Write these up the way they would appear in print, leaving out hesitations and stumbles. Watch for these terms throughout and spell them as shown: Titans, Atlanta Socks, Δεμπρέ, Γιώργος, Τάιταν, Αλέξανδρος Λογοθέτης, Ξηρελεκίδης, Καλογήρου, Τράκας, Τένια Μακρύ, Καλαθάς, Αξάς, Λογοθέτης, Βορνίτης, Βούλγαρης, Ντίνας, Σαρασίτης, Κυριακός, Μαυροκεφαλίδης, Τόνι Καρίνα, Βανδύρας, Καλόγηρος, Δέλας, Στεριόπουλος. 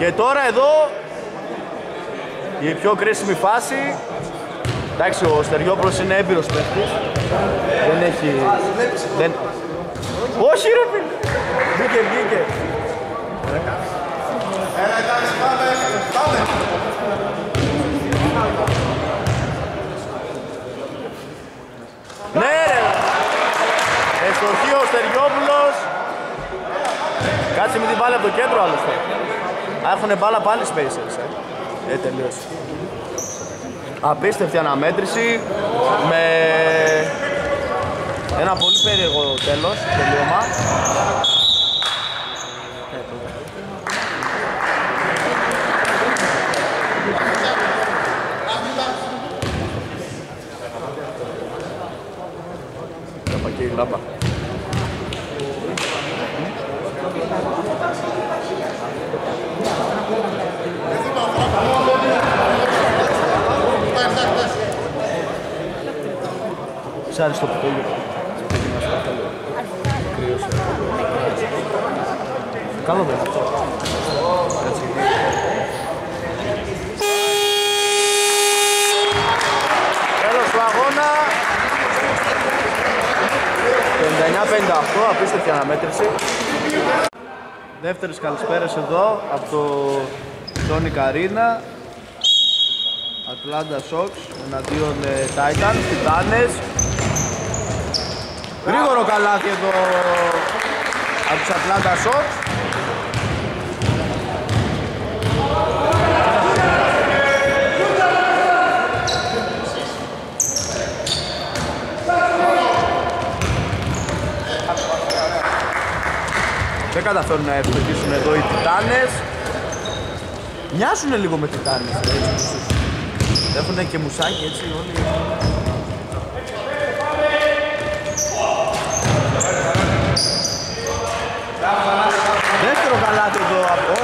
Και τώρα εδώ η πιο κρίσιμη φάση. Εντάξει, ο Στεριόπουλος είναι έμπειρος παίκτης. Δεν έχει... Δεν... Όχι ρε φίλε! Βγήκε, βγήκε. Έλα, εντάξει, πάμε, πάμε. Ναι ρε! Εστοχεί ο Στεριόπουλος. Κάτσε με την μπάλα από το κέντρο άλλωστε. Έχουνε μπάλα πάλι Spacers, τελείωσε. Απίστευτη αναμέτρηση με ένα πολύ περίεργο τέλος, τελείωμα. Λάπα. Ψάρεις το πιτέλιο. Καλό δεν είναι. Τέλος του αγώνα. 59-58, απίστευτη αναμέτρηση. Δεύτερες καλησπέρες εδώ από το Τόνι Καρίνα. Atlanta Socks εναντίον Τάιταν, Ντίνας. Γρήγορο καλάθι εδώ από τους Atlanta Socks. Δεν καταφέρουν να ευκαιρίσουν εδώ οι Τιτάνες. Μοιάζουνε λίγο με Τιτάνες. Έχουνε και μουσάκι έτσι όλοι. Δεύτερο καλάτι εδώ από...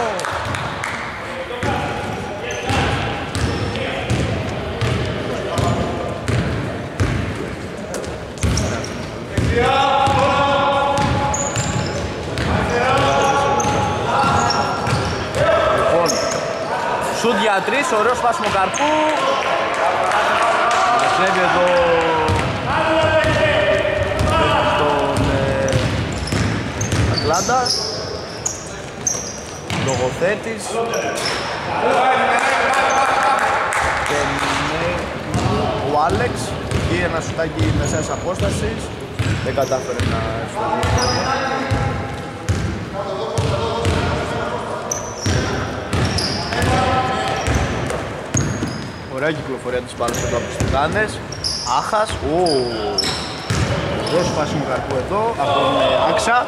Σουτ για τρεις, ωραίο σπάσιμο καρπού. Μαζεύει εδώ τον Ατλάντα. Λογοθέτης. Και ο Άλεξ. Εκεί ένα σουτάκι μεσαίας απόστασης. Δεν κατάφερε να ωραία κυκλοφορία της μπάλας εδώ από τους Τιτάνες. Άχας, ωραίο σπάσιμο καρπού εδώ από τον Αξά.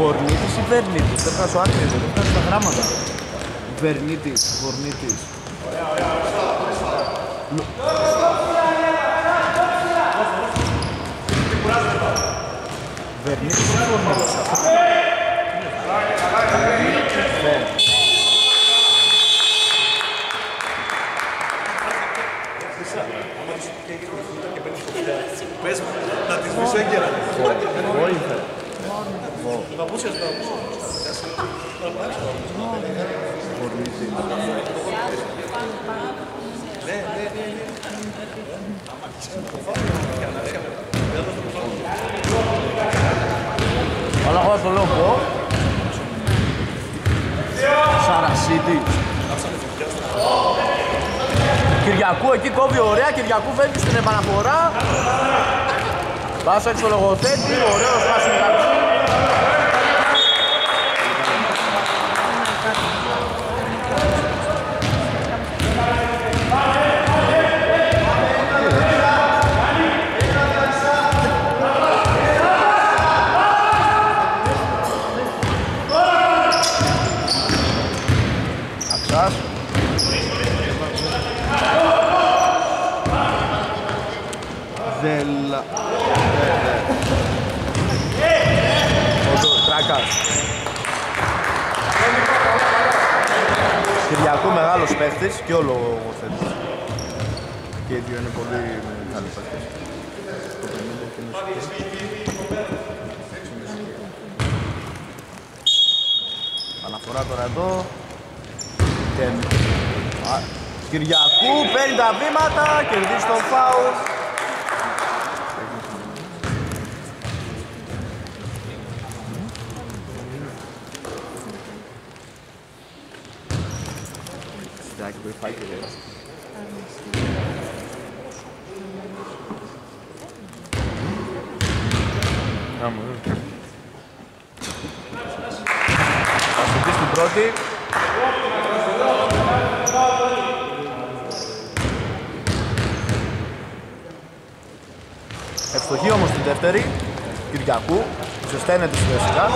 Βορνίτης ή Βερνίτης, δεν φτάσει ο Άκρης, δεν φτάσει τα γράμματα. Βερνίτης, Βορνίτης. Βερνίτης ή Βορνίτης. Πες μου, να τις βήσω έγκαιρα. Τα πούσες, τα πούσες. Αλλά χωρίς το λόγο πω. Σαρασίτη. Κυριακού εκεί κόβει ωραία, Κυριακού φεύγει στην επαναφορά. Πάσα έτσι το Λογοθέτη, ωραίο σπάσιμο καρπού. Δέλα. Ο Τράκας. Κυριακού μεγάλος παίχτης και ο Λογοθέτης. Και οι δύο είναι πολύ μεγάλοι παίχτες. Φορά τώρα εδώ. Και... Κυριακού παίρνει τα βήματα, κερδίζει τον φάουλ. Ευστοχή όμως την δεύτερη, Κυριακού, ζεσταίνεται στη δεσικά.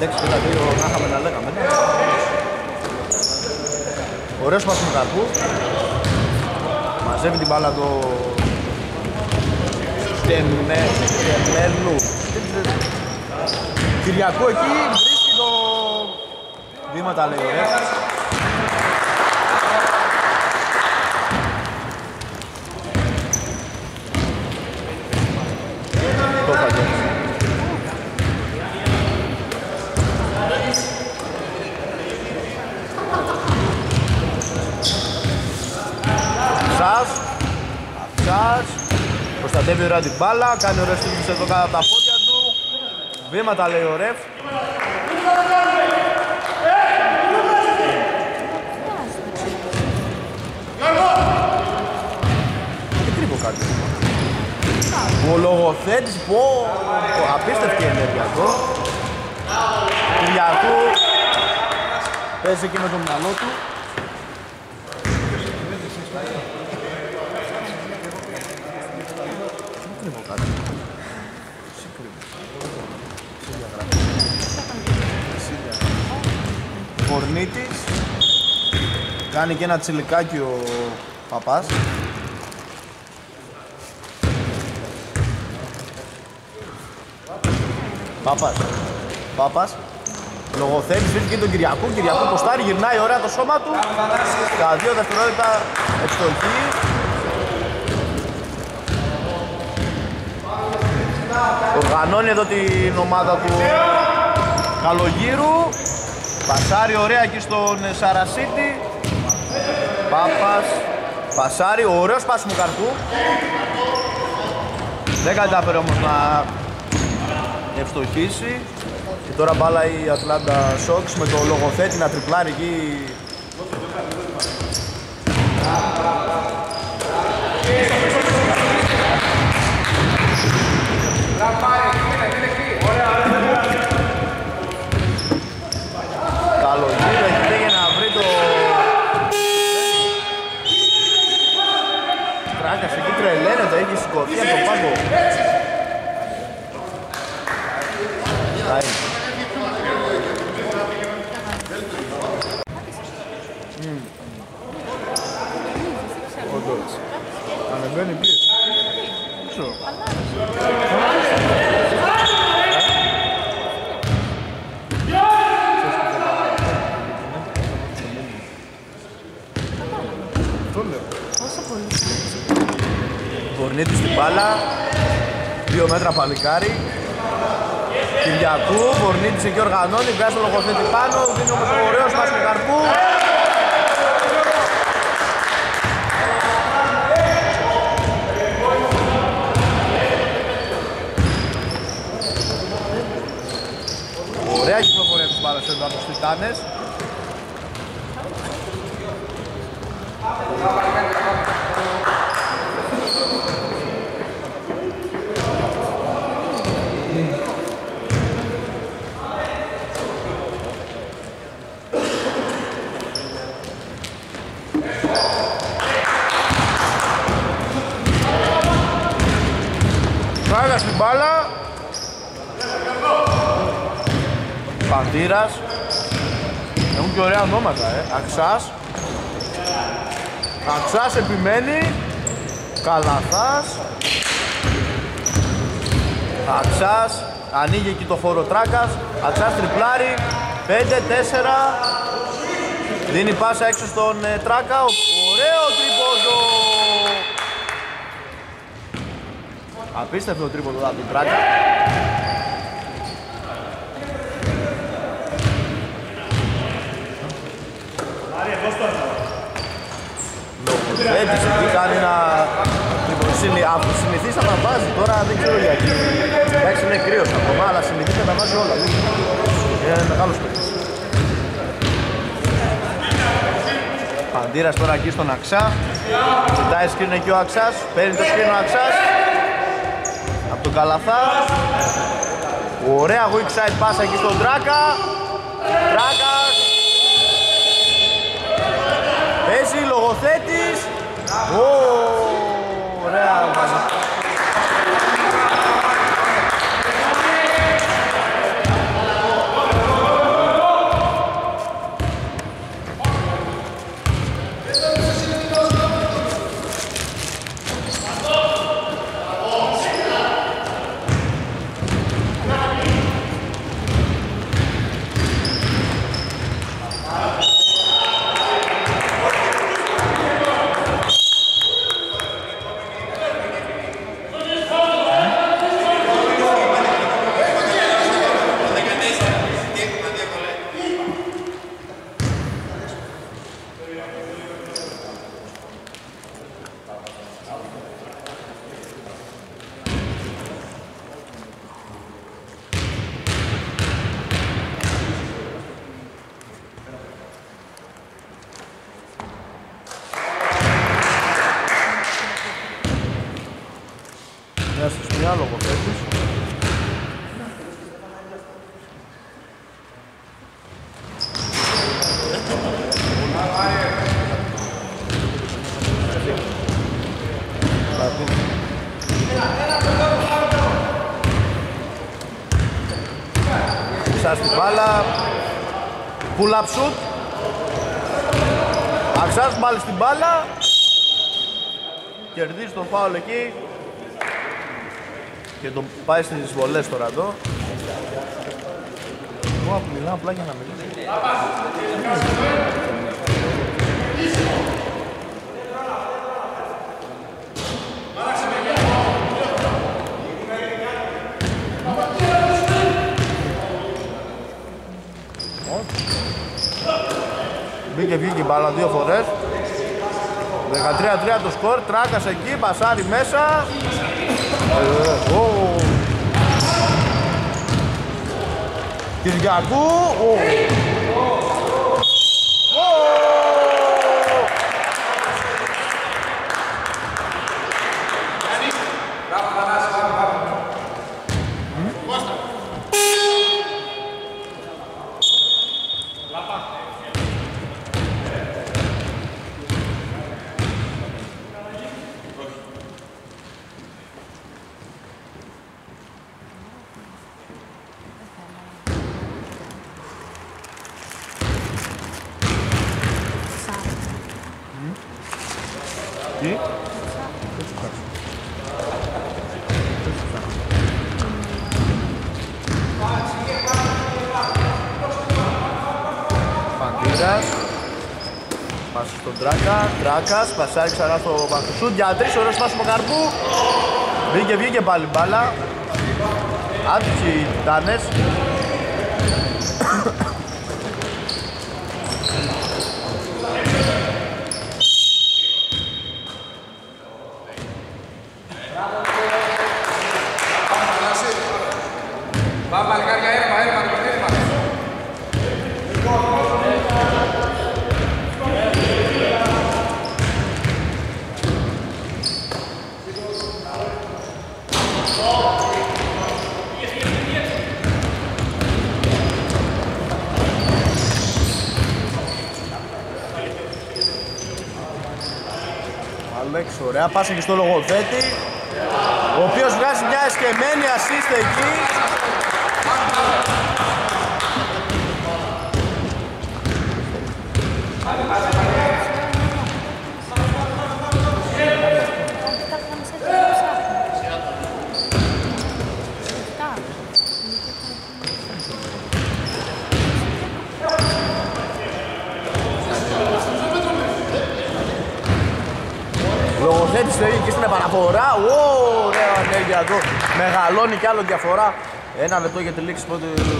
Εντάξει και τα δύο να είχαμε να λέγαμε. Ωραίος μας με καρπού. Μαζεύει την μπάλα το... Τεμέλου. Κυριακού εκεί βρίσκει το... Βήματα λέει ωραία. Το παγιάζει. Αξάς. Προστατεύει ωραία την μπάλα. Κάνει ωραία στήριξη εδώ κάτω από τα πόδια. Βήματα λέει ο ρεφ. Δεν κρύβω κάτι. Ο Λογοθέτης, πω, απίστευτη ενέργεια εδώ. Κυριακού παίζει εκεί με το μυαλό του. Δεν κρύβω κάτι. Βορνίτης. Κάνει και ένα τσιλικάκι ο Παπάς. Παπάς. Λογοθέτης βρίσκει τον Κυριακού. Κυριακού ποστάρι, γυρνάει ωραία το σώμα του. Τα δύο δευτερόλεπτα ευστοχή. Οργανώνει εδώ την ομάδα του Καλογήρου. Πασάρι ωραία εκεί στον Σαρασίτη. Πάπας. Πασάρι, ωραίος πάσιμο καρπού. Δεν κατάφερε όμως να ευστοχίσει. Και τώρα μπάλα η Atlanta Socks με το Λογοθέτη να τριπλάρει εκεί. Καλογύρου εκεί για να βρει το... Τράκας εκεί τρελαίνεται, έχει σηκωθεί από τον πάγκο. Ανεβαίνει πίσω. Βορνίτης στην μπάλα, 2 μέτρα παλικάρι. Κυριακού, Βορνίτης εκεί οργανώνει, βγάζει το Λογοθέτη πάνω, δίνει όμως το ωραίο σπάς του καρπού. Ωραία κυκλοφορία της μπάλας εδώ από τους Τιτάνες. Τράγας την μπάλα. Βανδύρας. Έχουν και ωραία ονόματα, Αξάς. Αξάς επιμένει. Καλαθάς. Αξάς. Ανοίγει εκεί το χώρο Τράκας. Αξάς τριπλάρι. 5-4. Δίνει πάσα έξω στον Τράκα. Ωραίο τρίποντο! Απίστευτο τρίποντο από τον Τράκα. Λογοθέτης εκεί κάνει να συνηθίσει να τα βάζει τώρα, δεν ξέρω γιατί. Εντάξει, είναι κρύος ακόμα, αλλά συνηθίσει να τα βάζει όλα. Είναι μεγάλος παίκτης. Βανδύρας τώρα εκεί στον Αξά. Κοιτάει σκρίνο εκεί ο Αξάς, παίρνει το σκρίνο ο Αξάς. Από τον Καλαθά. Ωραία weak side pass εκεί στον Τράκα. Τράκας. Παίζει Λογοθέτης. Ωραία. Pull-up shoot. Αξάς μάλλη στην μπάλα. Κερδίζει τον φάουλ εκεί. Και τον πάει στις βολές τώρα εδώ. Εγώ μιλάω απλά για να μιλήσω. Μπήκε, βγήκε η μπάλα δύο φορές. 13-3 το σκορ, Τράκας εκεί, πασάρι μέσα. Κυριακού. Τράκας, πασάρει ξανά στο μπακουσούτ για τρεις ώρες σπάσιμο καρπού. Βγήκε, βγήκε πάλι μπάλα. Άντυχοι οι Ντάνες. Ωραία, πάσα και στο Λογοθέτη, ο οποίος βγάζει μια εσκεμμένη ασίστα εκεί. Λογοθέτης το ίδιο και στην επαναφορά. Ωραία ενέργεια εδώ. Μεγαλώνει κι άλλο διαφορά. Ένα λεπτό για τη λήξη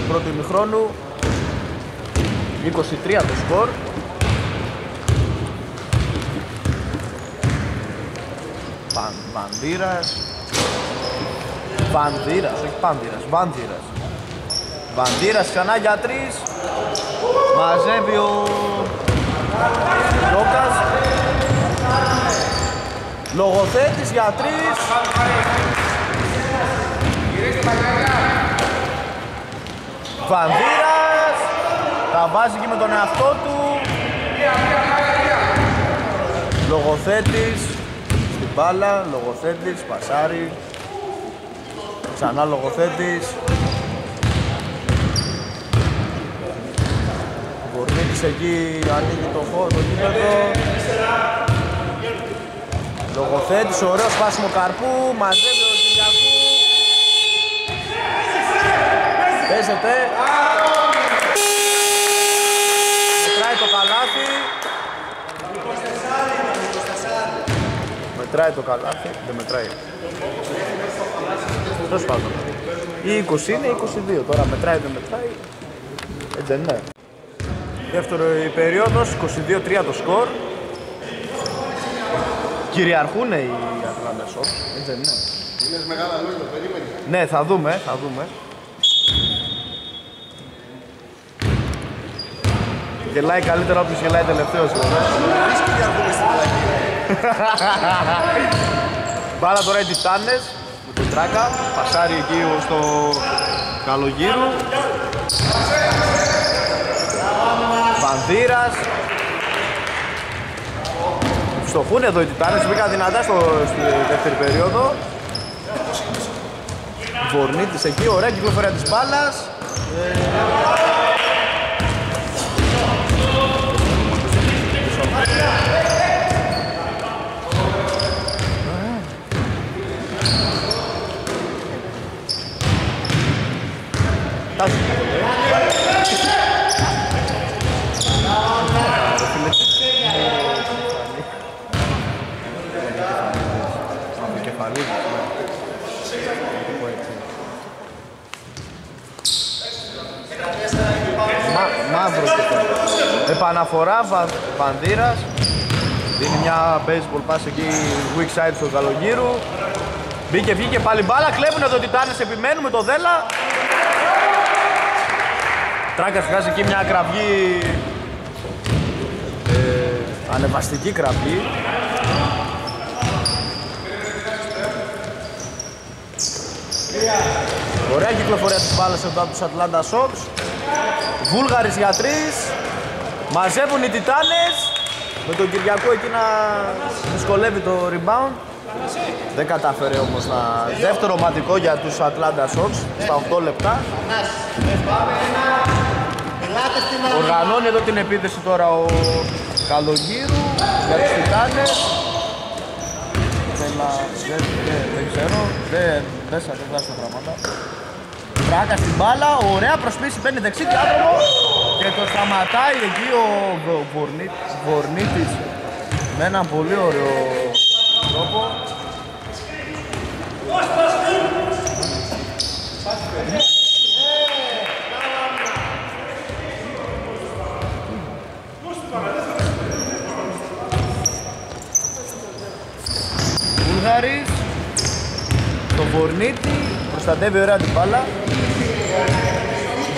πρώτου ημιχρόνου. 23 το σκορ. Βανδύρας ξανά για τρεις. Μαζεύει ο Τράκας. Λογοθέτης για τρεις. Βανδύρας τα βάζει και με τον εαυτό του. Λογοθέτης στην μπάλα, Λογοθέτης, πασάρι. Ξανά Λογοθέτης. Βορνίτης εκεί ανοίγει το χώρο, το γήπεδο. Λογοθέτης, ωραίο σπάσιμο καρπού, μαζεύει ο Κυριακού. Παίζεται. Μετράει το καλάθι. Μετράει το καλάθι, δεν μετράει. Τέλος πάντων. Η 20 είναι, 22. Τώρα μετράει, δεν μετράει. Δεν ναι. Δεύτερο η περίοδος, 22-3 το σκορ. Κυριαρχούν οι Atlanta Socks, έτσι δεν είναι. Είναι μεγάλα λόγια, περίμενε. Ναι, θα δούμε, θα δούμε. Γελάει καλύτερα όποιος γελάει τελευταίος. Εμείς κυριαρχούμε στην πλακή. Μπάλα τώρα οι Τιτάνες, με τον Τράκα. Πασάρι εκεί στο Καλογύρου. Βανδύρας. Στοχούν εδώ οι Τιτάνες, μπήκαν δυνατά στη δεύτερη περίοδο. Βορνίτης εκεί, ωραία κυκλοφορία της μπάλας. Μαυροκεφαλίδης. Επαναφορά Βανδύρας. Δίνει μια baseball pass εκεί weak side στον Καλογύρου. Μπήκε, βγήκε πάλι μπάλα. Κλέβουν εδώ Τιτάνες, επιμένουμε το Δέλα. Τράκας βγάζει εκεί μια κραυγή, ανεβαστική κραυγή. Ωραία κυκλοφορία της μπάλας εδώ από τους Atlanta Socks. Βούλγαρης για τρεις. Μαζεύουν οι Τιτάνες. Με τον Κυριακό εκεί να δυσκολεύει το rebound. Δεν κατάφερε όμως να... Δεύτερο ομαδικό για τους Atlanta Socks στα 8 λεπτά. Οργανώνει εδώ την επίθεση τώρα ο Καλογύρου για τους Τιτάνες. Δεν ξέρω, δεν σας βγάζω τα πράγματα. Τράκα στην μπάλα, ωραία προσπίση, παίρνει δεξί διάδρομο και το σταματάει εκεί ο Βορνίτης με έναν πολύ ωραίο τρόπο. Βούλγαρης, το Βορνίτη, προστατεύει ωραία την μπάλα.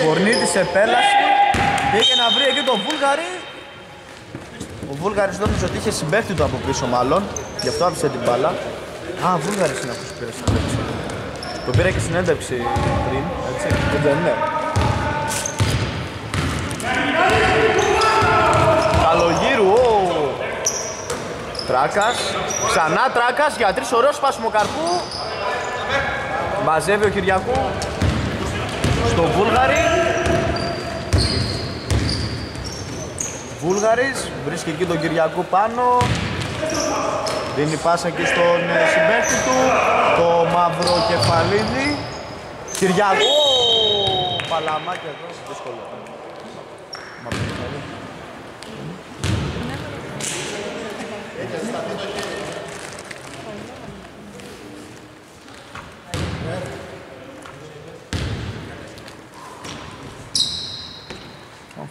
Βορνίτης επέλασε, πήγε να βρει εκεί τον Βούλγαρη. Ο Βούλγαρης νόμιζε ότι είχε συμπαίχτη του από πίσω μάλλον, γι' αυτό άφησε την μπάλα. Α, Βούλγαρης είναι αυτός που πήρε συνέντευξη. Το πήρε και συνέντευξη πριν, έτσι, δεν είναι. Καλογύρου, Τράκας, ξανά Τράκας για τρεις, ωραίο σπάσιμο καρπού. Μαζεύει ο Κυριακού στο Βούλγαρη. Βούλγαρης βρίσκει εκεί τον Κυριακού πάνω. Δίνει πάσα εκεί στον συμπαίχτη του, το Μαυροκεφαλίδη. Κυριακού, παλαμάκι εδώ, δύσκολο.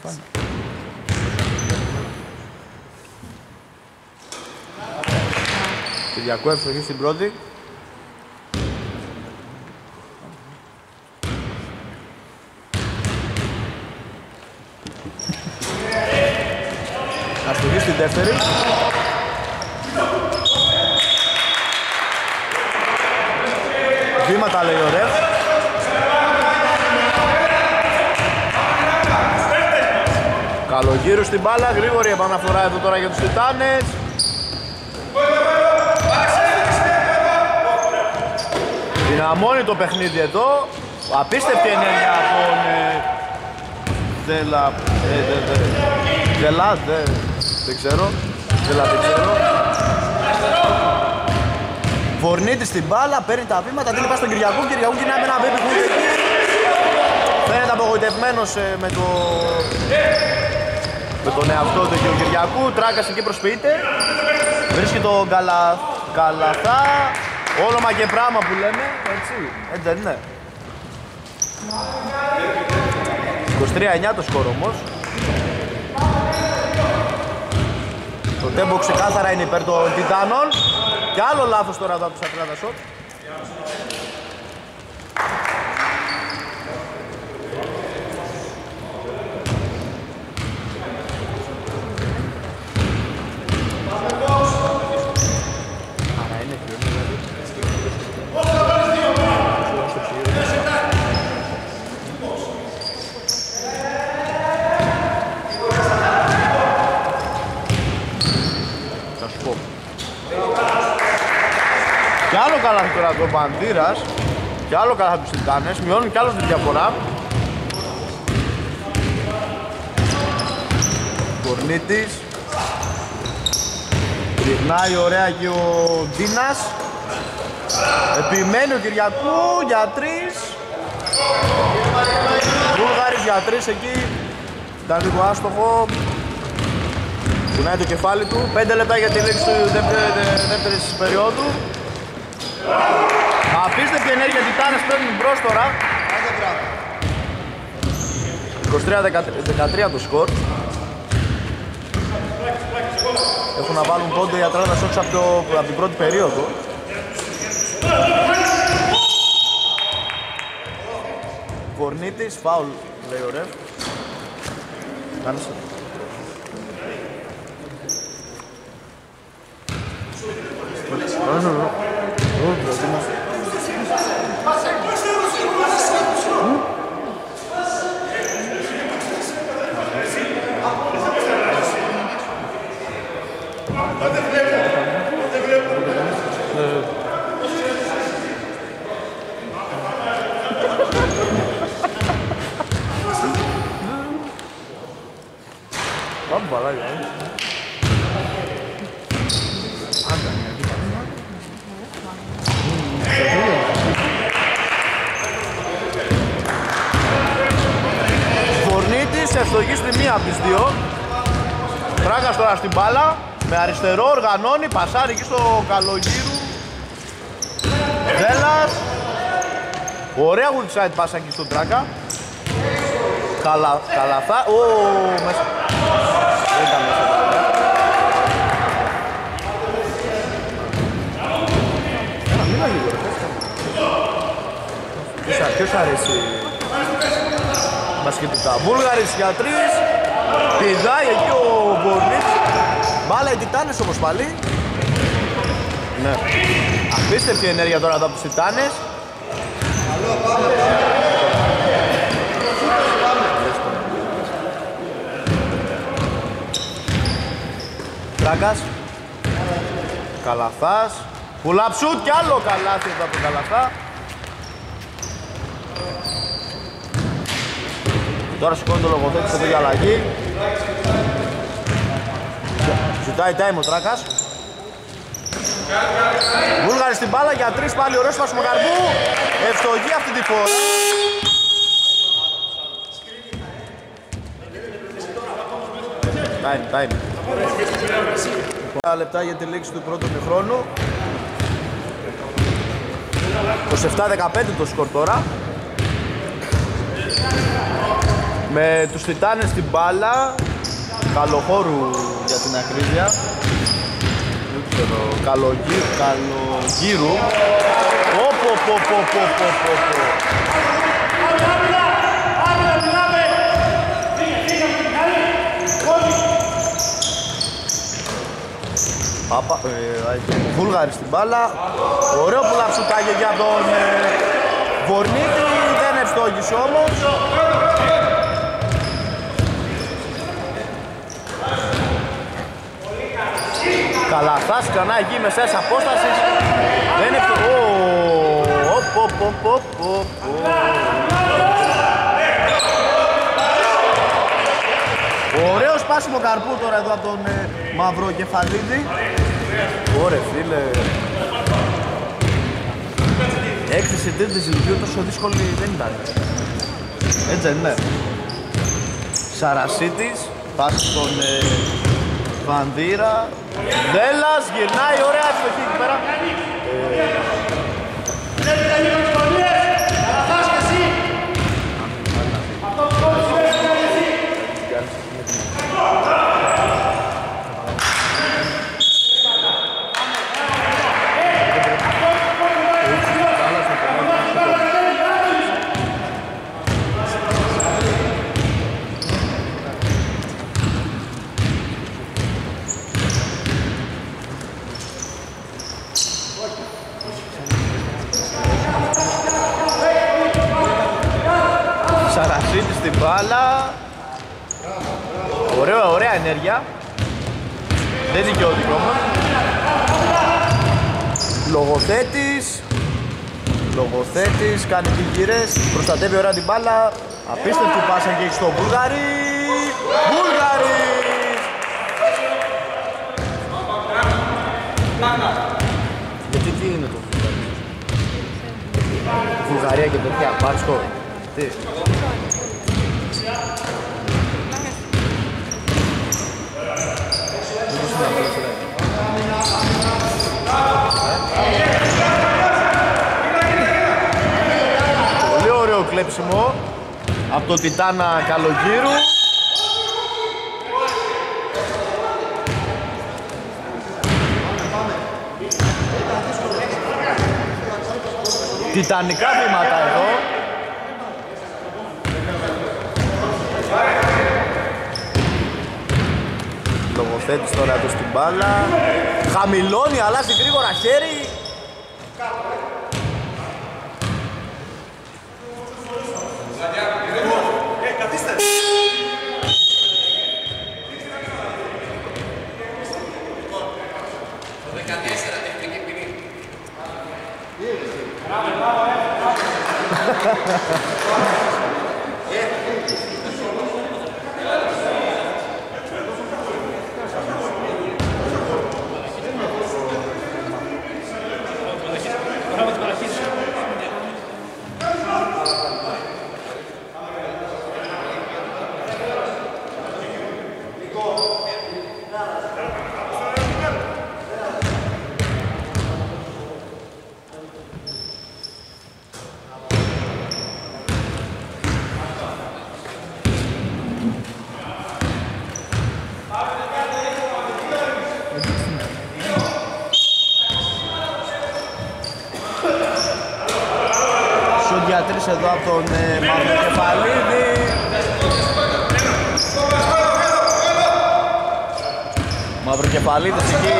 πάνω. Κυριακό ευστοχή στην πρώτη. Αστοχή στην δεύτερη. Βήματα λέει ο ρεφ. Καλογύρου στην μπάλα, γρήγορη επαναφορά εδώ τώρα για τους Τιτάνες. Δυναμώνει το παιχνίδι εδώ. Απίστευτη ενέργεια από τον Δέλα. Δέλα, δεν ξέρω. Βορνίτης στην μπάλα, παίρνει τα βήματα, δίνει πάση στον Κυριακού. Κυριακού κινάει με ένα baby hook. Φαίνεται απογοητευμένος με τον εαυτό του και ο Κυριακού. Τράκας εκεί προσποιείται. Βρίσκει τον Καλαθά. Όνομα και πράγμα που λέμε, έτσι, δεν είναι. 23-9 το σκορ όμως. Το τέμπο ξεκάθαρα είναι υπέρ των Τιτάνων. Και άλλο λάθος τώρα εδώ από τους Atlanta Socks. Ο Βανδύρας και άλλο καλά τους Τιτάνες, μειώνουν κι άλλο τη διαφορά. Βορνίτης. Ριχνάει ωραία και ο Ντίνας. Επιμένει ο Κυριακού για τρεις. Βούλγαρης για τρεις εκεί. Ήταν λίγο άστοχο. Κουνάει το κεφάλι του. 5 λεπτά για τη λήξη του δεύτερης περίοδου. Απίστευτη ενέργεια, Τιτάνες παίρνουν μπρος τώρα. 23-13 το σκορ. Έχουν να βάλουν πόντο οι Atlanta Socks από την πρώτη περίοδο. Βορνίτης, φάουλ λέει ο ρεφ. Κάνεσε. Τράκας τώρα στην μπάλα, με αριστερό οργανώνει, πασάρει εκεί στο Καλογύρου. Δέλας. Ωραία γουλτσάιτ πάσα εκεί στον Τράκα. Καλαθά, μέσα. Δεν ήταν μέσα. Ποιος αρέσει μπασκετικά. Βούλγαρης για τρεις. Πηδάει εκεί ο Βορνίτης. Μπάλα οι Τιτάνες όμως πάλι. Ναι. Απίστευτη ενέργεια τώρα εδώ από τους Τιτάνες. Τράκας. Καλαθάς. Πουλαψούτ κι άλλο καλάθι εδώ από τον Καλαθά. Τώρα σηκώνει το Λογοθέτη εδώ για αλλαγή. Ζητάει time ο Τράκας. Βούλγαρη στην μπάλα για τρεις πάλι, ωραίο σπάσιμο καρπού. Ευστοχή αυτή τη φορά. Time. 10 λεπτά για τη λήξη του πρώτου χρόνου. 27-15 το σκορ τώρα. με τους Τιτάνες στην μπάλα, Καλοχώρου για την ακρίβεια, Καλογήρου. Βούλγαρης στην μπάλα, ωραίο που λαψουτάγε για τον Βορνίτη, δεν ευστόγησε όμως. Καλαθάς ξανά εκεί μεσές απόστασης, δεν ωραίο σπάσιμο καρπού τώρα εδώ από τον Μαυροκεφαλίδη. Ωρε φίλε, 6-3 Λιβύου, τόσο δύσκολη δεν ήταν. Έτσι δεν είναι. Σαρασίτης, πάση στον Βανδύρα. Δέλας, γυρνάει, ωραία αστοχή εκεί πέρα. Μπάλα, ωραία, ωραία ενέργεια, δεν δικαιώθηκε όμως. Λογοθέτης, κάνει την γύρες, προστατεύει ωραία την μπάλα, απίστευτη πάσα και στον Βούλγαρη, Γιατί τι είναι το Βούλγαρης? Βουλγαρία και τέτοια, πάρσκο, τι. Πολύ ωραίο κλέψιμο από τον Τιτάνα Καλογύρου. Τιτανικά βήματα εδώ. Λογοθέτης τώρα του στην μπάλα, χαμηλώνει, αλλάζει γρήγορα χέρι. Εδώ από τον Μαυροκεφαλίδη. Μαυροκεφαλίδης εκεί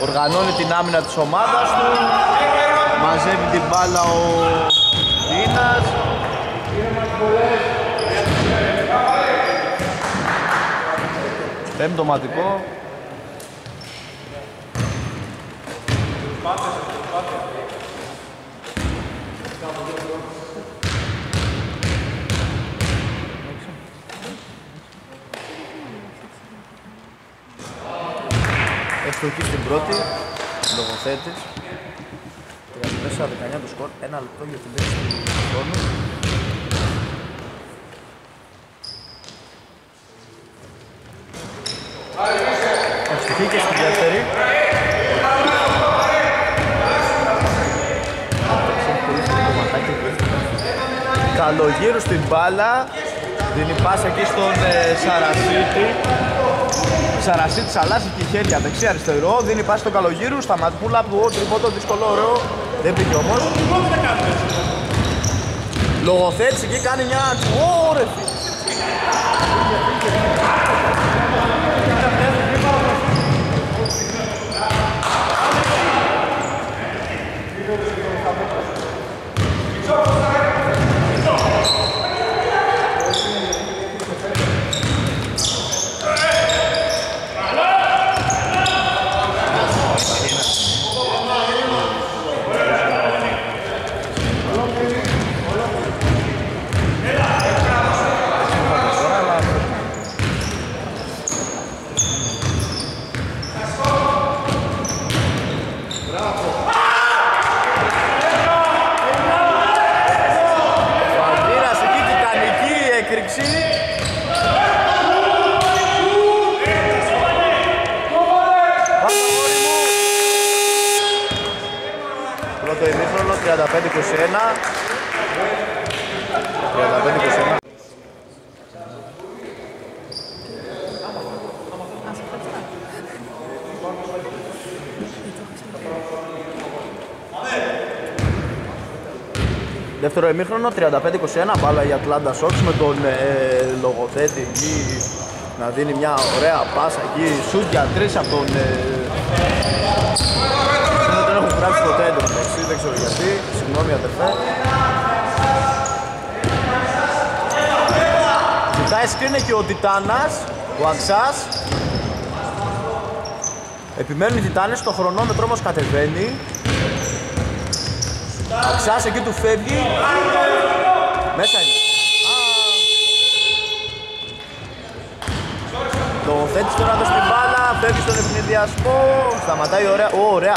οργανώνει την άμυνα της ομάδας του. Μαζεύει την μπάλα ο Ντίνας. Πέμπτο ματικό. Εκεί στην πρώτη, Λογοθέτης 34-19 το σκορ, ένα λεπτό για την πέση του χρόνου. Αστυχή και στη δεύτερη. Καλογύρου στην μπάλα, Δίνει πάσα εκεί στον Σαρασίτη. Σαρασίτης αλλάζει τη χέρια δεξιά-αριστερό. Δίνει πάσα στον Καλογύρου. Σταματούλα από το τριπότο δύσκολο ωραίο. Δεν πήγε όμως. Λογοθέτης εκεί κάνει μια τσόρευση. Δεύτερο ημίχρονο, 35-21, μπάλα για Atlanta Socks με τον Λογοθέτη να δίνει μια ωραία πάσα εκεί, σουτ για 3 από τον... Δεν έχω γράψει ποτέ εντωμεταξύ, δεν ξέρω γιατί, συγγνώμη αδερφέ. Κοιτάει σκρίνε και ο Τιτάνας, ο Αξάς. Επιμένουν οι Τιτάνες, το χρονόμετρο όμως κατεβαίνει. Αξάς εκεί του φεύγει. Μέσα είναι. Λογοθέτης τώρα εδώ στην μπάλα, φεύγει στον ευνηδιασμό. Σταματάει ωραία.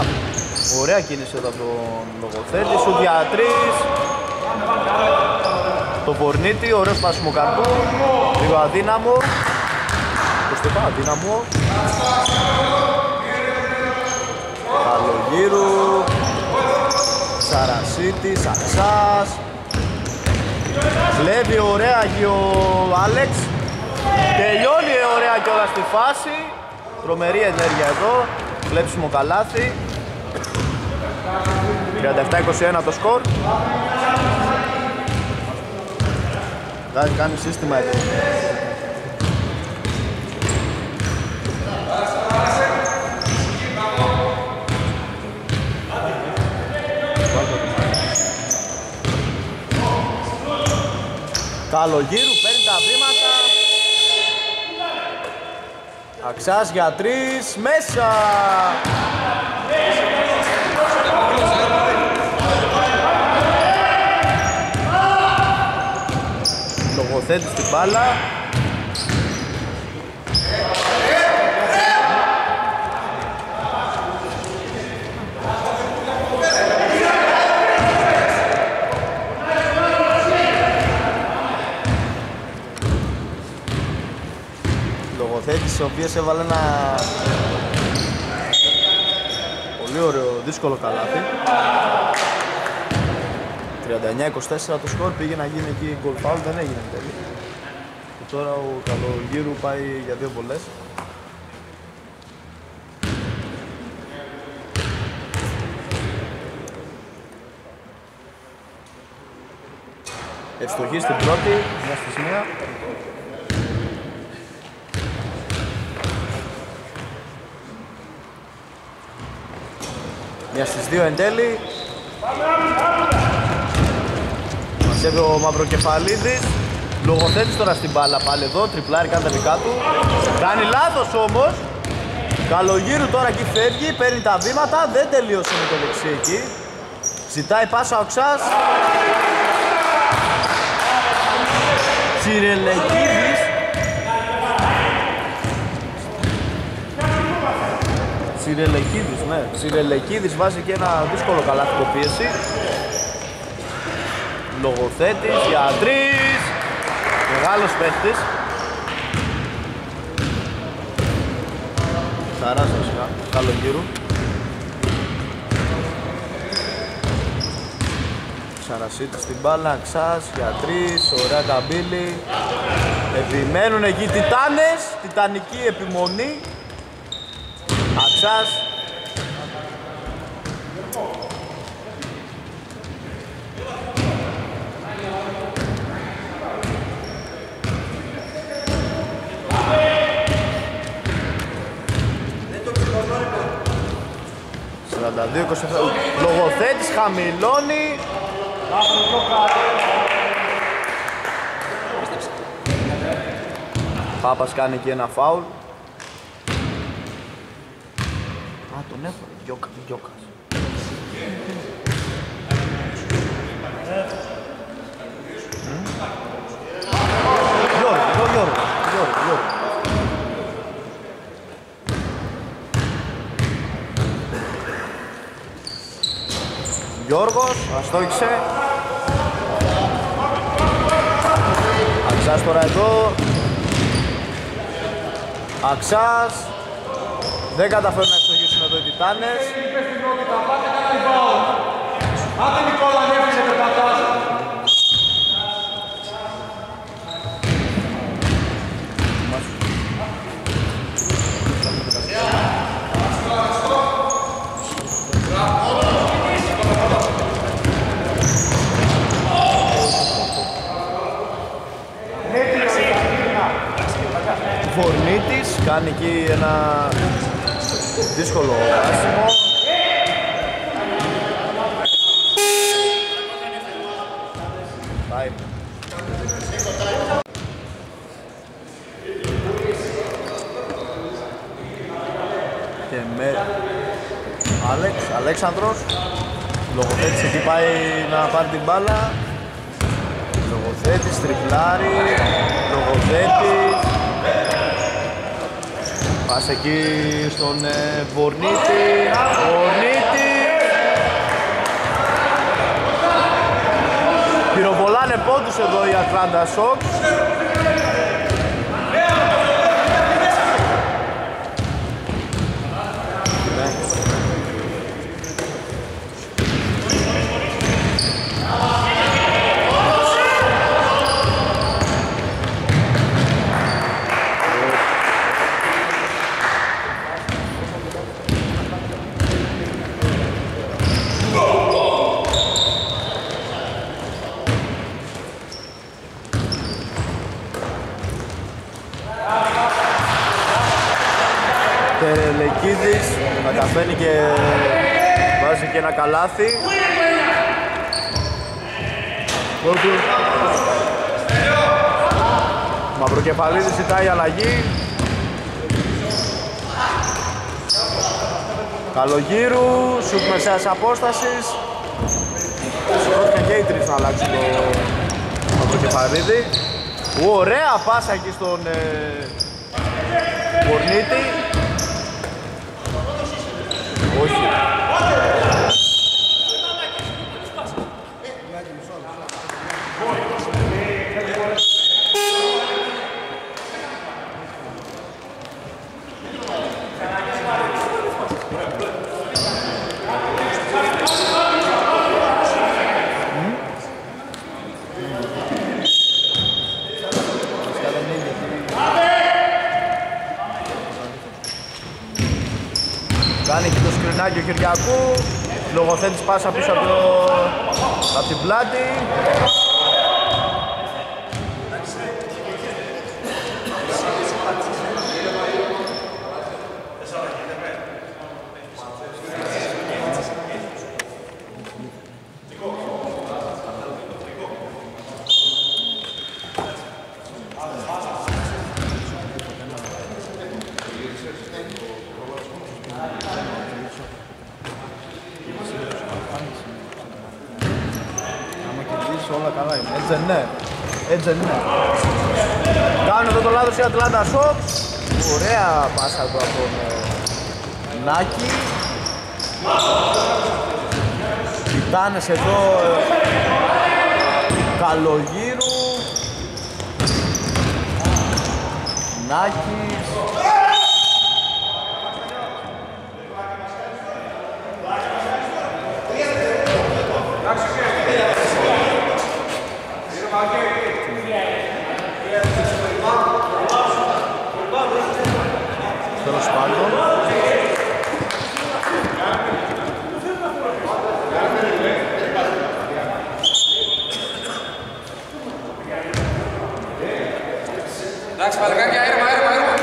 Ωραία κίνηση εδώ από τον Λογοθέτη. Σου διατρής. Το Βορνίτη, ωραίο σπάσιμο καρπού. Λίγο αδύναμο. Το στεπά αδύναμο. Καλογύρου. Σαρασίτης, Αξάς. Βλέπει ωραία και ο Άλεξ. Τελειώνει ωραία και όλα στη φάση. Τρομερή ενέργεια εδώ. Βλέψιμο καλάθι. 37-21 το σκορ. Θα κάνει σύστημα εδώ. Καλογύρου παίρνει τα βήματα. Αξάς για τρεις, μέσα! Λογοθέτης την μπάλα. Λογοθέτης, ο οποίος έβαλε ένα πολύ ωραίο, δύσκολο καλάθι. 39-24 το σκορ, πήγε να γίνει εκεί goal foul, δεν έγινε τέλει. Και τώρα ο Καλογύρου πάει για δύο βολές. Ευστοχή στην πρώτη, μια στη σημεία. Μια στις δύο εν τέλει. Μαζεύει ο Μαυροκεφαλίδης. Λογοθέτης τώρα στην μπάλα πάλι εδώ, τριπλάρει κατά δικά του. Κάνει λάθος όμως. Καλογύρου τώρα εκεί φεύγει, παίρνει τα βήματα, δεν τελείωσε με το δεξί εκεί. Ζητάει πάσα ο Αξάς. Ξηρελεκίδης. Συρελεκίδης, ναι. Συρελεκίδης βάζει και ένα δύσκολο καλάθικο πίεση. Λογοθέτης για τρεις. Μεγάλος παίχτης. Σαράσας, Καλογύρου. Σαρασίτης στην μπάλα, Αξάς για τρεις. Ωραία καμπύλη. Επιμένουν εκεί Τιτάνες, τιτανική επιμονή. Αξάς. Λογοθέτης χαμηλώνει. Πάπας κάνει και ένα φάουλ. Α, τον έχω. Γιώκας. Γιώργος. Γιώργος, αστόριξε. Αξάς τώρα εδώ. Αξάς. Δεν καταφέρουν να εξογήσουν εδώ οι Τιτάνες. Βορνίτης κάνει εκεί ένα δύσκολο άσημο. Και με Αλέξανδρος Λογοθέτης εκεί πάει να πάρει την μπάλα. Λογοθέτης τριπλάρι. Λογοθέτης. Πας εκεί στον Βορνίτη. Πυροβολάνε πόντους εδώ οι Atlanta Socks. Ξηρελεκίδης καταφέρνει και βάζει και ένα καλάθι. Μαυροκεφαλίδης ζητάει αλλαγή. Καλογήρου, σουτ μεσαίας απόστασης. Σηκώθηκαν και οι τρεις να αλλάξουν το Μαυροκεφαλίδη. Ωραία πάσα εκεί στον Βορνίτη. Όχι. Και ο Κυριακού, Λογοθέτης πάσα πίσω από την πλάτη. Ναι. Κάνουν εδώ το λάθος οι Atlanta Socks. Ωραία πάσα εδώ από τον Νάκη. Τιτάνες εδώ Καλογύρου. Νάκη. τέλος πάντων. Εντάξει, παλικάκια, έρμα, έρμα, έρμα.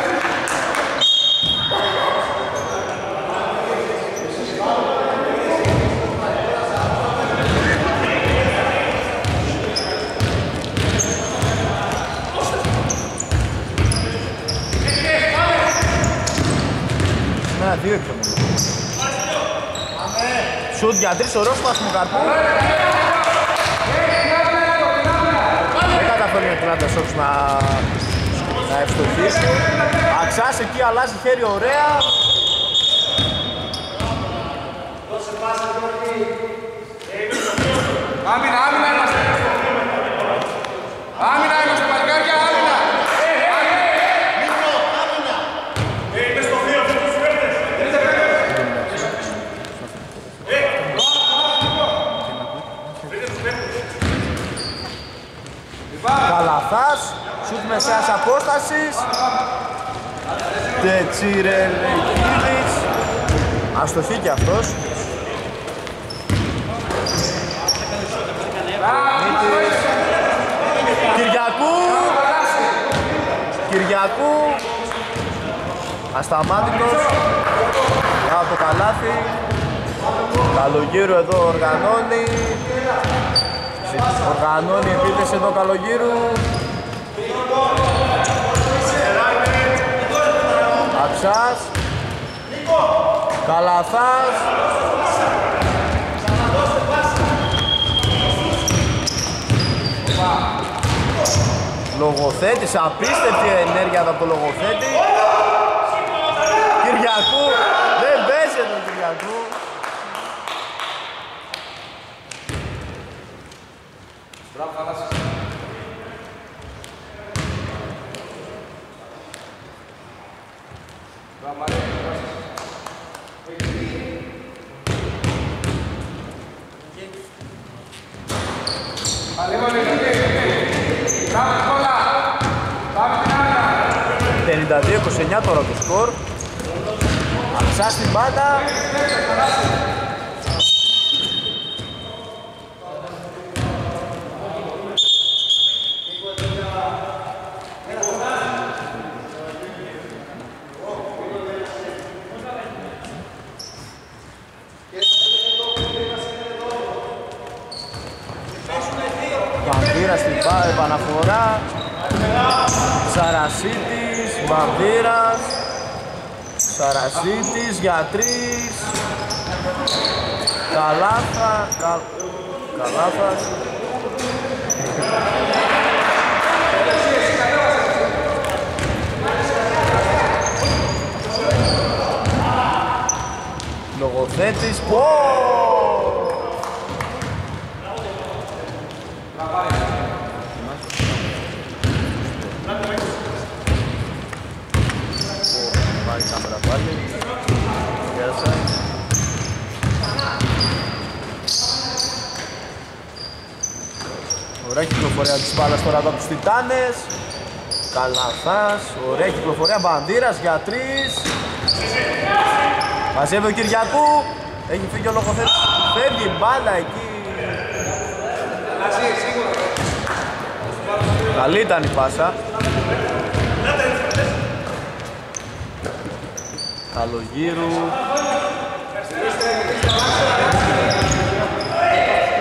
Να, δύο εκπαιδεύουν. Σουτ για τρεις, ωραίος πασμοκάρτου. Δεν καταφέρνει ο Atlanta Socks να ευστοχίσει. Αξάς εκεί αλλάζει χέρι ωραία. Άμυνα, άμυνα είμαστε. Άμυνα είμαστε παλικάρια, άμυνα. Καλαθάς, σουτ μεσαίας απόστασης και Ξηρελεκίδης, αστοχή κι αυτός. Κυριακού, Κυριακού, ασταμάτητος, από το καλάθι. Καλογήρου εδώ οργανώνει. Οργανώνει επίθεση εδώ Καλογήρου. Αξάς. Καλαθάς. Λογοθέτης, απίστευτη ενέργεια από το Λογοθέτη. Κυριακού, δεν παίζει τον Κυριακού. Τώρα το σκορ. Αξά στην μπάτα. Βανδύρα στην μπάτα, επαναφορά. Σαρασίτης, Βανδύρας, Σαρασίτης για τρεις. Καλάθας. Λογοθέτης, πω! Κάμερα πάλι. Γεια σας. Ωραία κυκλοφορία της μπάλας τώρα από τους Τιτάνες. Καλαθάς, ωραία κυκλοφορία Βανδύρας για τρεις. Μαζεύει ο Κυριακού. Έχει φύγει ο Λογοθέτης. Φεύγει η μπάλα εκεί. Καλή ήταν η πάσα. Καλογήρου.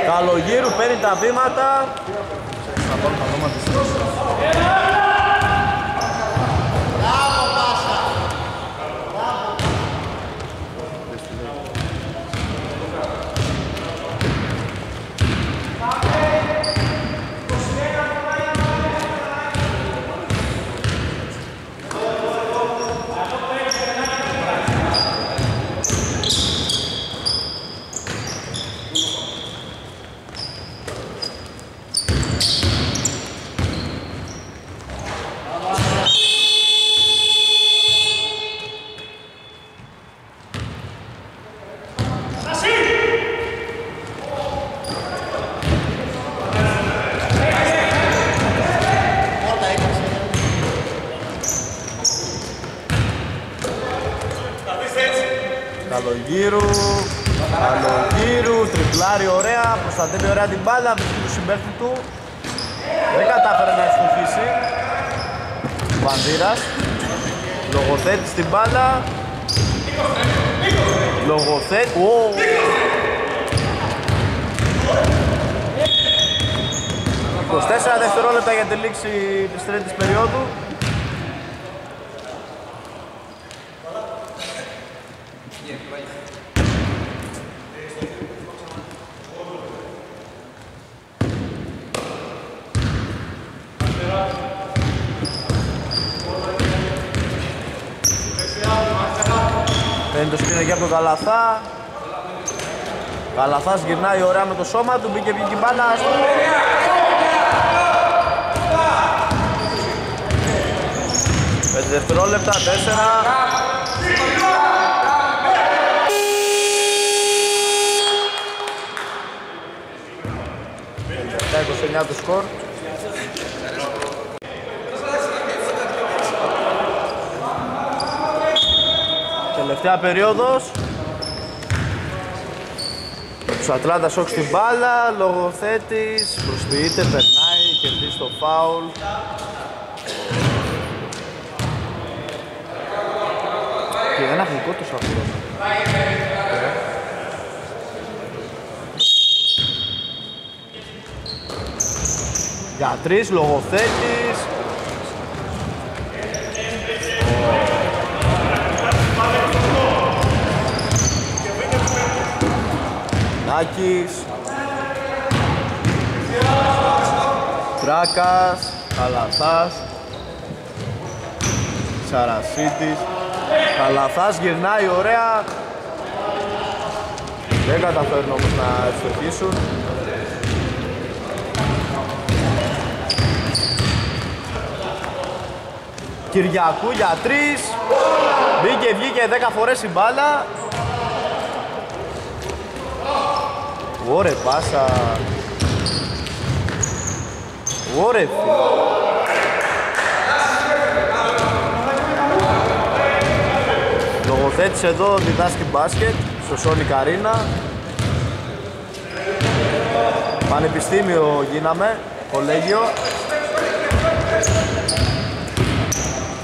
Καλογήρου παίρνει τα βήματα. Θα πάρουν τα βήματα της σύντησης. Μπράβο Πάσα. Καλογήρου, τριπλάρι, ωραία, προστατεύει ωραία την μπάλα, βρίσκει του συμπαίχτη του. Δεν κατάφερε να ευστοχίσει. Βανδύρας, Λογοθέτης στην μπάλα. Λογοθέτης, wow. 24 δευτερόλεπτα για τη λήξη της τρίτης περίοδου. Παίρνει το σκρίνο και από τον Καλαθά. Καλαθάς γυρνάει ωραία με το σώμα του, μπήκε βγήκε μπάλα. Πέντε δευτερόλεπτα, 4. Τα 29 του σκορ. Τελευταία περίοδος. Τους Atlanta Socks στην μπάλα, Λογοθέτης, προσποιείται, περνάει, κερδίζει το φάουλ. Και ένα γλυκό το σαφρό. Για τρεις, Λογοθέτης. Άκης, Τράκας, Καλαθάς, Σαρασίτης. Καλαθάς γυρνάει ωραία. Δεν καταφέρνω όμως να ευστοχίσουν. Κυριακού για 3. Μπήκε, βγήκε 10 φορές η μπάλα. Ωρε πάσα. Ωρε φίλε. Λογοθέτης εδώ διδάσκει μπάσκετ στο Τόνι Καρίνα. Πανεπιστήμιο γίναμε, κολέγιο.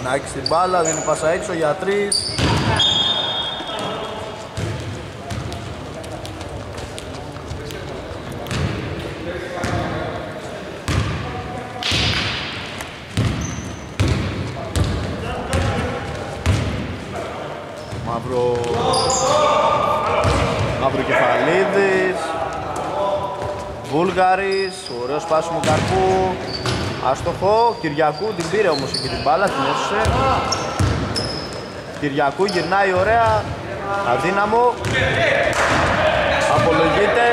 Να έχει την μπάλα, δίνει πάσα έξω για 3. Μαυροκεφαλίδης, Βούλγαρης, ωραίο σπάσιμο καρπού, αστοχό. Κυριακού την πήρε όμως εκεί την μπάλα, την έσωσε. Κυριακού γυρνάει ωραία, αδύναμο, απολογείται.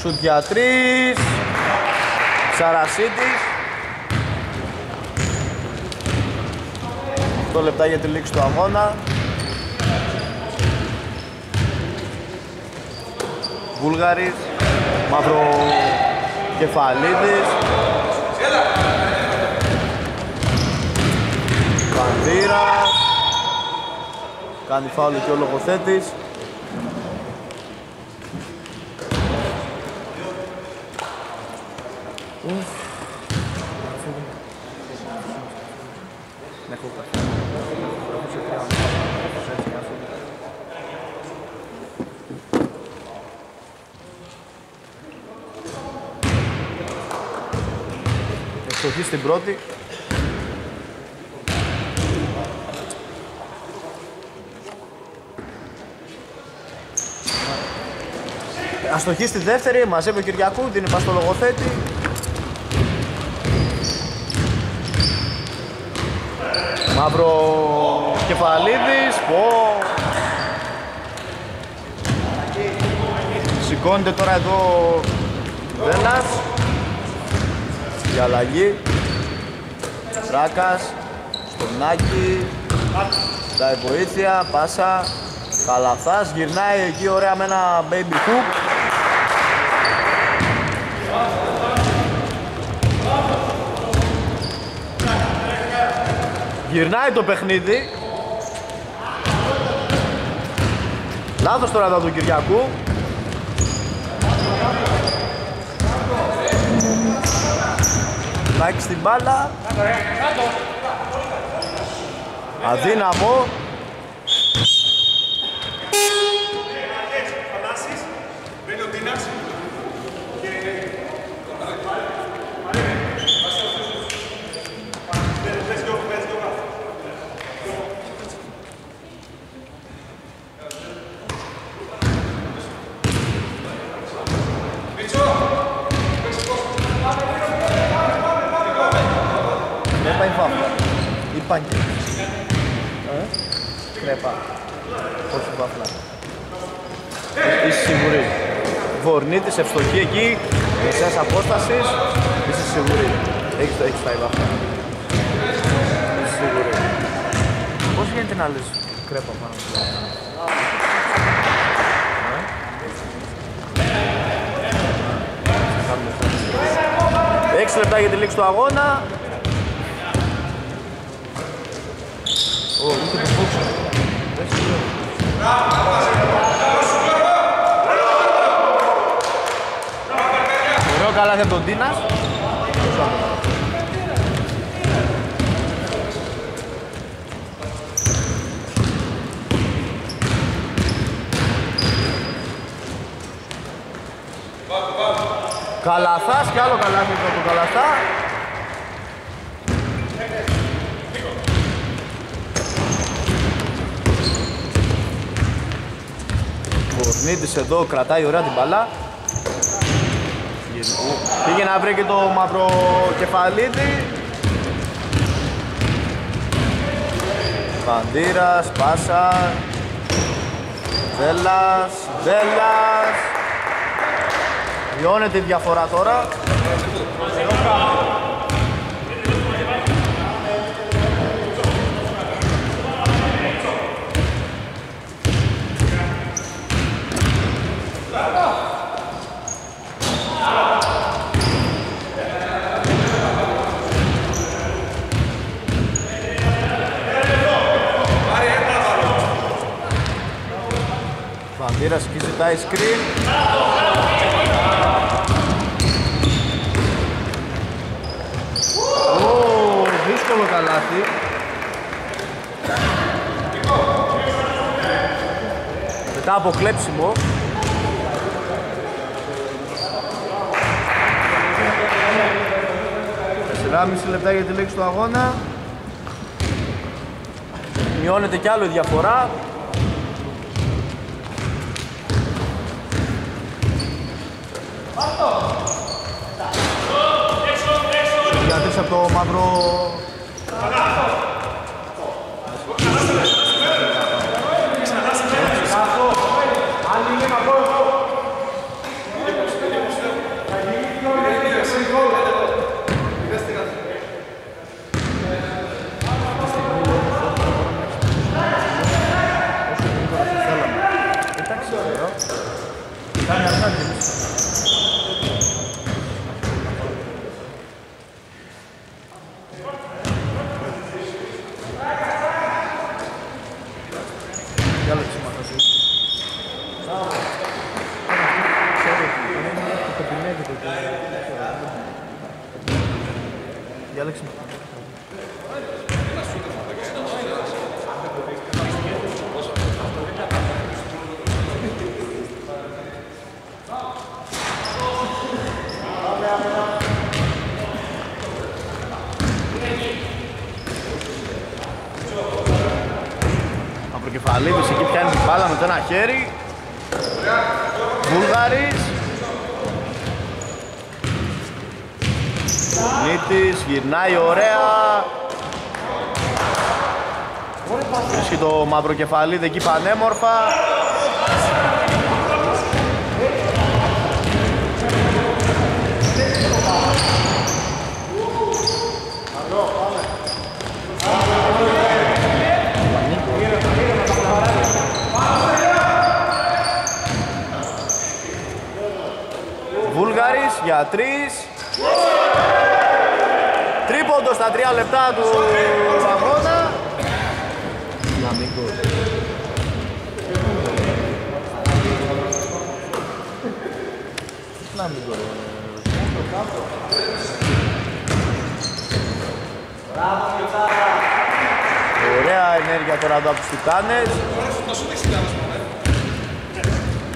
Σουτ για 3. Σαρασίτης. 8 λεπτά για τη λήξη του αγώνα. Βούλγαρης, Μαυροκεφαλίδης, Βανδύρας. Κάνει φάουλ και ο Λογοθέτης. Ευστοχή στην πρώτη. Αστοχή στη δεύτερη, μαζεύει ο Κυριακού, δίνει πας στο Λογοθέτη. Μαυροκεφαλίδης, σηκώνεται τώρα εδώ Δέλας για αλλαγή. Τράκας, Στονάκι, τα βοήθεια, πάσα. Καλαθάς γυρνάει εκεί ωραία με ένα baby hoop. Γυρνάει το παιχνίδι. Λάθος τώρα εδώ του Κυριακού. Τάκι στην μπάλα. Αδύναμο. Κρέπα, όχι βαφλά. Είσαι σίγουρη. Βορνίτης, ευστοχή εκεί, μεσαίας απόστασης. Είσαι σίγουρη. Έχεις το έχεις πάει βαφλά. Είσαι σίγουρη. Πώς γίνεται να λες κρέπα πάνω από το βαφλά. Έξι λεπτά για τη λήξη του αγώνα. Ωραίο καλάθι από τον Ντίνας. Καλαθάς και άλλο καλάθι από τον Καλαθά. Βορνίτης εδώ κρατάει ωραία την μπαλά. Πήγε να βρει και το Μαυροκεφαλίδη. Βανδύρας, πάσα. Δέλας, Δέλας. Μειώνεται η διαφορά τώρα. Βανδύρας εκεί ζητάει σκριν. Δύσκολο καλάθι. Μετά από κλέψιμο. Τεσσεράμιση λεπτά για τη λήξη του αγώνα. Μειώνεται κι άλλο η διαφορά. Κρατήσει από το μαύρο. Μαυροκεφαλίδης εκεί πιάνει την μπάλα με το ένα χέρι. Βούλγαρης. Βορνίτης γυρνάει ωραία. Βρίσκει το Μαυροκεφαλίδη εκεί πανέμορφα. Για τρεις. Τρίποντο στα 3 λεπτά του αγώνα. γκολ. Να μην γκολ. Μπράβο, Κιωτάρα. Ωραία ενέργεια τώρα εδώ από τους Τιτάνες. Να σου δείξει κανένας μόνο,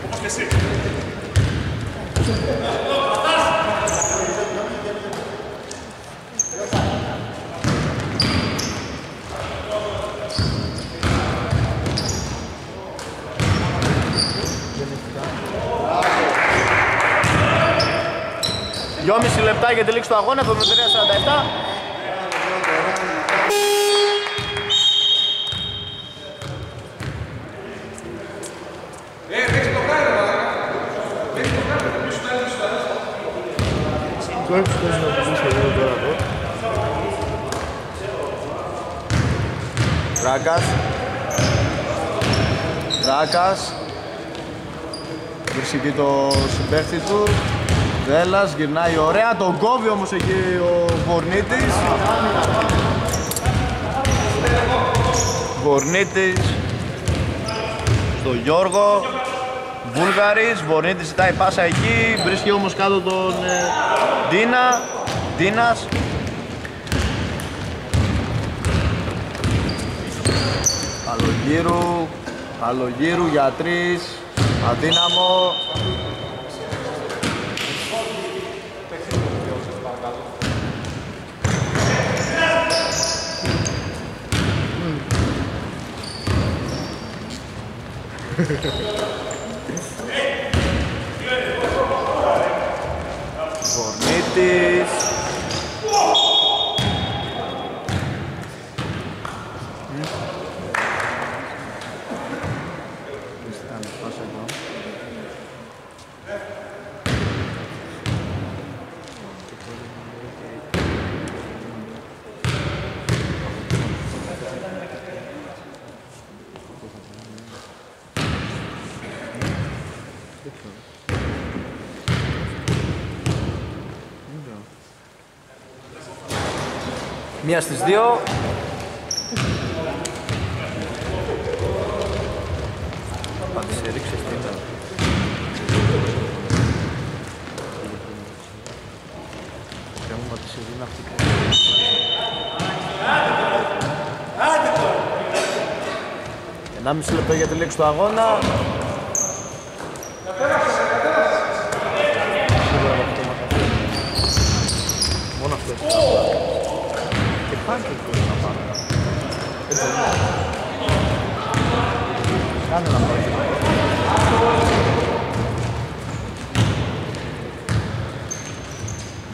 όπως και εσύ. Δυόμιση λεπτά για τη λήξη του αγώνα, 73-47. Τράκας. Βρίσκει το συμπέχτη του. Δέλας γυρνάει ωραία, τον κόβει όμως εκεί ο Βορνίτης. Βορνίτης στο Γιώργο. Βούλγαρης, Βορνίτης ζητάει πάσα εκεί, βρίσκει όμως κάτω τον Ντίνα. Ντίνας. Καλογήρου, Καλογήρου για τρεις, αδύναμο. Βορνίτης. Μία στις δύο. Απάντησε, ρίξε στην άλλη. Ενάμιση λεπτό για τη λήξη του αγώνα. Μόνο αυτό. Πάνε και να πάμε. Κάνε να πάμε.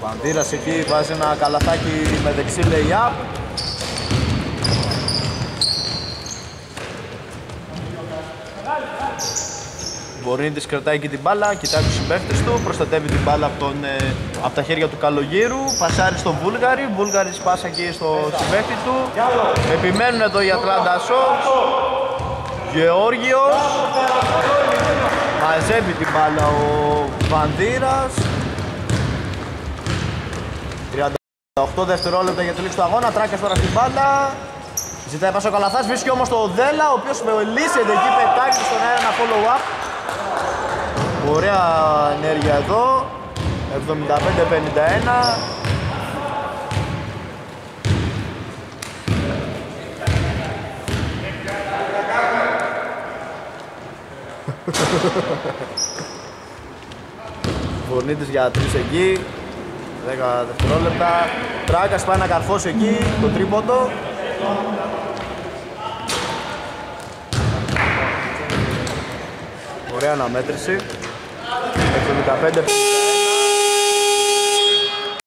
Βανδύρας εκεί βάζει ένα καλαθάκι με δεξί lay-up. Βορνίτης κρατάει και την μπάλα, κοιτάει τους συμπαίκτες του, προστατεύει την μπάλα από τα χέρια του Καλογύρου, πασάρει στον Βούλγαρη, Βούλγαρης πάσα εκεί στο συμπαίκτη του. Επιμένουν εδώ οι Atlanta Socks. Γεώργιος, μαζεύει την μπάλα ο Βανδύρας. 38 δευτερόλεπτα για τη λήξη του αγώνα, Τράκας τώρα στην μπάλα. Ζητάει πάσα ο Καλαθάς, βρίσκει όμως το Δέλα, ο οποίος με λύσεται εκεί, πετάγει στον αέρα ένα follow-up. Ωραία ενέργεια εδώ, 75-51. Βορνίτης για τρεις εκεί, 10 δευτερόλεπτα. Τράκας πάει να καρφώσει εκεί, το τρίποντο. Ωραία αναμέτρηση. 75-51.